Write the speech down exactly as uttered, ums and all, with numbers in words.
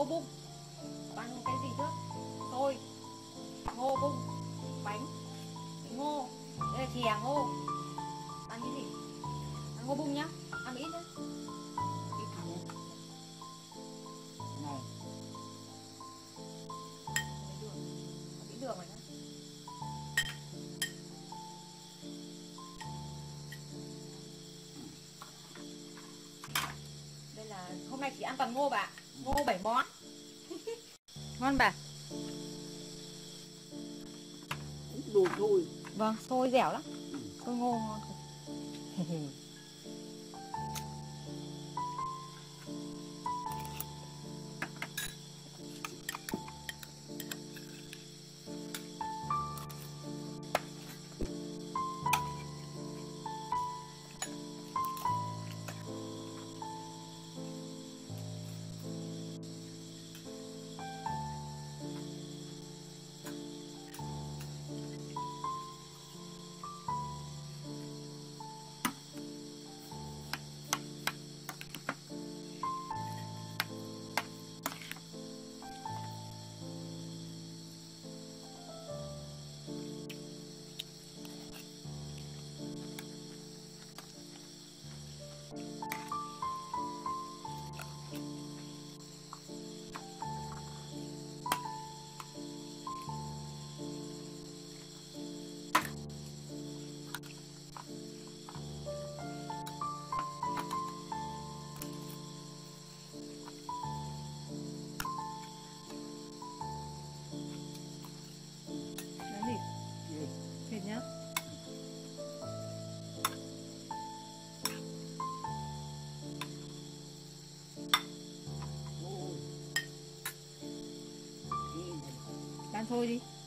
ngô bung bằng cái gì trước? Xôi, ngô bung, bánh, ngô, đây là chè ngô. Ăn cái gì? Ăn ngô bung nhá, ăn ít đấy. Ít thẳng này. Cái đường này nhá. Đây là hôm nay chỉ ăn toàn ngô bà. Ngô bảy món. Ngon bà. Đồ xôi. Vâng, xôi dẻo lắm. Xôi ngô ngon. Thôi đi.